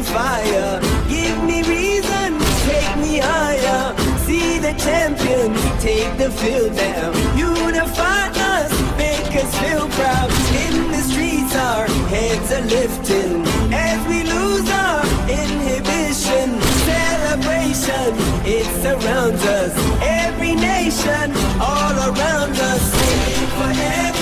Fire, give me reason, take me higher. See the champion, take the field down. Unify us, make us feel proud. In the streets our heads are lifting as we lose our inhibition. Celebration, it surrounds us. Every nation all around us, singing forever.